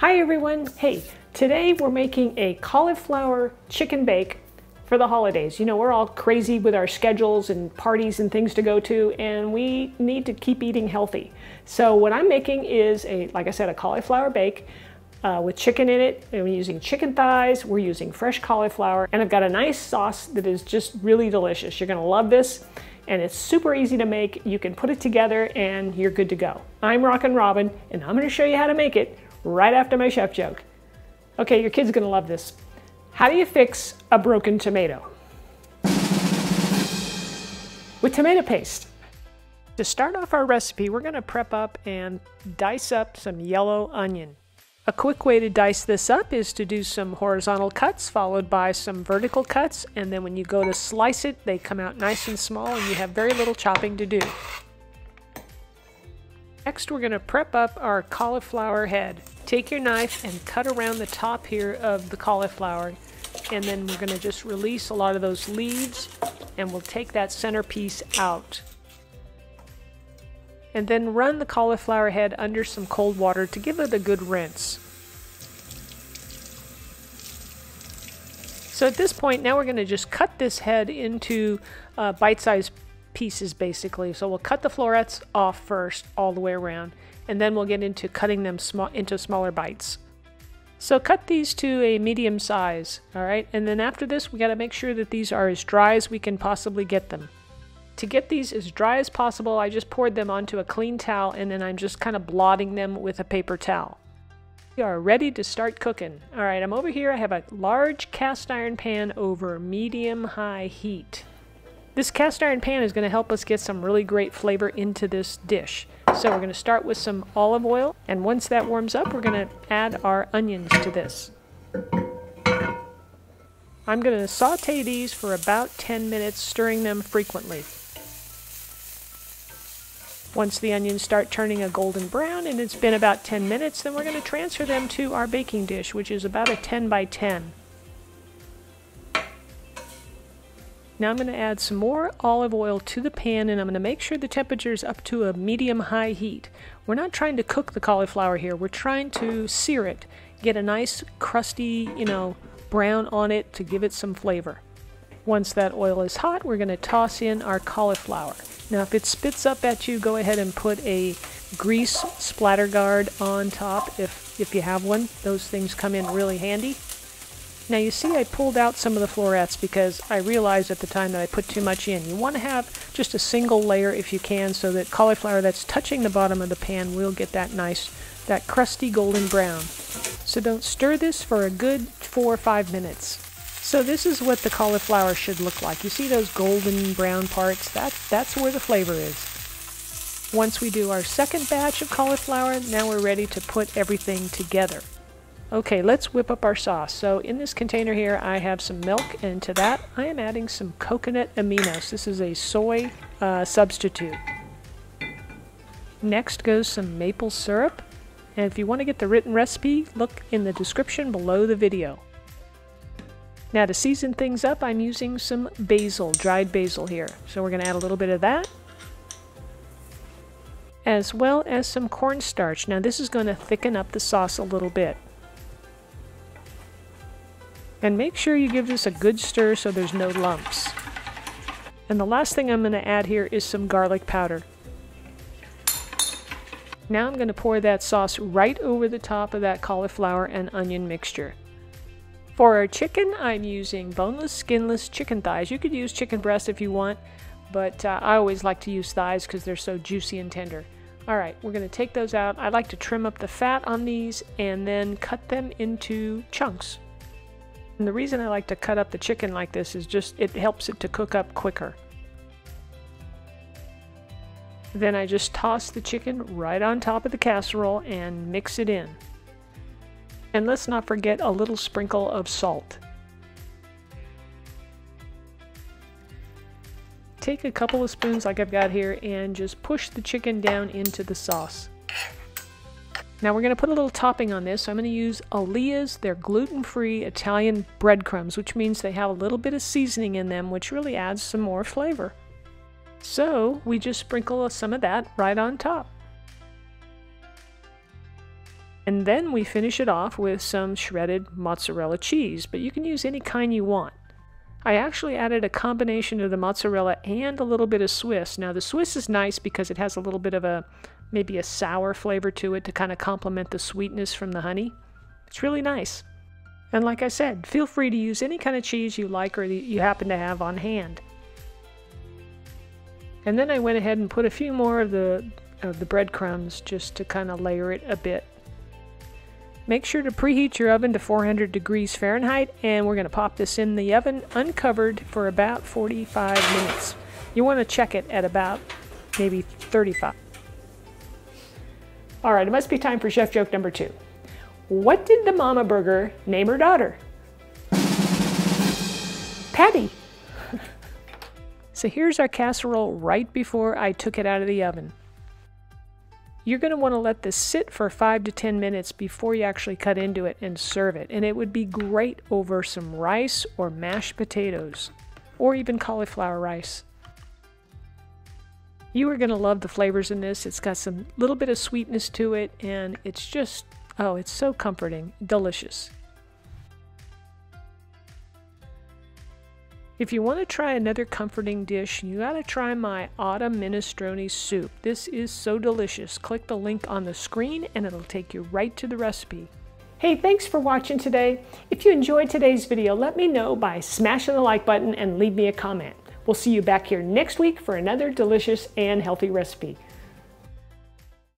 Hi everyone. Hey, today we're making a cauliflower chicken bake for the holidays. You know, we're all crazy with our schedules and parties and things to go to, and we need to keep eating healthy. So what I'm making is like I said, a cauliflower bake with chicken in it. I'm using chicken thighs, we're using fresh cauliflower, and I've got a nice sauce that is just really delicious. You're gonna love this. And it's super easy to make. You can put it together and you're good to go. I'm Rockin' Robin, and I'm gonna show you how to make it right after my chef joke. Okay, your kid's gonna love this. How do you fix a broken tomato? With tomato paste. To start off our recipe, we're gonna prep up and dice up some yellow onion. A quick way to dice this up is to do some horizontal cuts followed by some vertical cuts, and then when you go to slice it, they come out nice and small and you have very little chopping to do. Next, we're going to prep up our cauliflower head. Take your knife and cut around the top here of the cauliflower, and then we're going to just release a lot of those leaves and we'll take that center piece out. And then run the cauliflower head under some cold water to give it a good rinse. So at this point, now we're going to just cut this head into bite-sized pieces basically. So we'll cut the florets off first all the way around, and then we'll get into cutting them into smaller bites. So cut these to a medium size, all right? And then after this, we got to make sure that these are as dry as we can possibly get them. To get these as dry as possible, I just poured them onto a clean towel, and then I'm just kind of blotting them with a paper towel. We are ready to start cooking. All right, I'm over here. I have a large cast iron pan over medium-high heat. This cast iron pan is going to help us get some really great flavor into this dish. So we're going to start with some olive oil, and once that warms up, we're going to add our onions to this. I'm going to saute these for about 10 minutes, stirring them frequently. Once the onions start turning a golden brown and it's been about 10 minutes, then we're going to transfer them to our baking dish, which is about a 10 by 10. Now I'm going to add some more olive oil to the pan, and I'm going to make sure the temperature is up to a medium-high heat. We're not trying to cook the cauliflower here. We're trying to sear it, get a nice crusty, you know, brown on it to give it some flavor. Once that oil is hot, we're going to toss in our cauliflower. Now if it spits up at you, go ahead and put a grease splatter guard on top if you have one. Those things come in really handy. Now you see I pulled out some of the florets because I realized at the time that I put too much in. You want to have just a single layer if you can, so that cauliflower that's touching the bottom of the pan will get that nice, that crusty golden brown. So don't stir this for a good 4 or 5 minutes. So this is what the cauliflower should look like. You see those golden brown parts? That's where the flavor is. Once we do our second batch of cauliflower, now we're ready to put everything together. Okay, let's whip up our sauce. So in this container here, I have some milk, and to that, I am adding some coconut aminos. This is a soy substitute. Next goes some maple syrup. And if you want to get the written recipe, look in the description below the video. Now to season things up, I'm using some basil, dried basil here. So we're going to add a little bit of that, as well as some cornstarch. Now this is going to thicken up the sauce a little bit. And make sure you give this a good stir so there's no lumps. And the last thing I'm going to add here is some garlic powder. Now I'm going to pour that sauce right over the top of that cauliflower and onion mixture. For our chicken, I'm using boneless, skinless chicken thighs. You could use chicken breast if you want, but I always like to use thighs because they're so juicy and tender. All right, we're going to take those out. I like to trim up the fat on these and then cut them into chunks. And the reason I like to cut up the chicken like this is just it helps it to cook up quicker. Then I just toss the chicken right on top of the casserole and mix it in. And let's not forget a little sprinkle of salt. Take a couple of spoons like I've got here and just push the chicken down into the sauce. Now we're going to put a little topping on this. So I'm going to use Alea's. They're gluten-free Italian breadcrumbs, which means they have a little bit of seasoning in them, which really adds some more flavor. So we just sprinkle some of that right on top. And then we finish it off with some shredded mozzarella cheese, but you can use any kind you want. I actually added a combination of the mozzarella and a little bit of Swiss. Now the Swiss is nice because it has a little bit of a, maybe a sour flavor to it to kind of complement the sweetness from the honey. It's really nice. And like I said, feel free to use any kind of cheese you like or that you happen to have on hand. And then I went ahead and put a few more of the breadcrumbs just to kind of layer it a bit. Make sure to preheat your oven to 400 degrees Fahrenheit, and we're going to pop this in the oven uncovered for about 45 minutes. You want to check it at about maybe 35. All right, it must be time for chef joke number 2. What did the mama burger name her daughter? Patty. So here's our casserole right before I took it out of the oven. You're going to want to let this sit for 5 to 10 minutes before you actually cut into it and serve it. And it would be great over some rice or mashed potatoes or even cauliflower rice. You are going to love the flavors in this. It's got some little bit of sweetness to it, and it's just, oh, it's so comforting, delicious. If you want to try another comforting dish, you gotta try my autumn minestrone soup. This is so delicious. Click the link on the screen and it'll take you right to the recipe. Hey, thanks for watching today. If you enjoyed today's video, let me know by smashing the like button and leave me a comment. We'll see you back here next week for another delicious and healthy recipe.